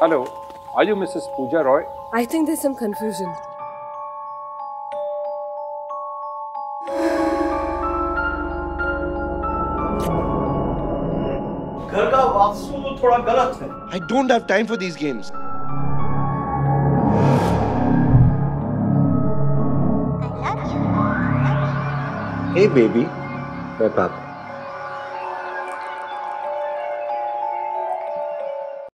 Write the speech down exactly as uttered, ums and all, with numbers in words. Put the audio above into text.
Hello, are you Missus Pooja Roy? I think there's some confusion. I don't have time for these games. I love you. Hey baby, my papa.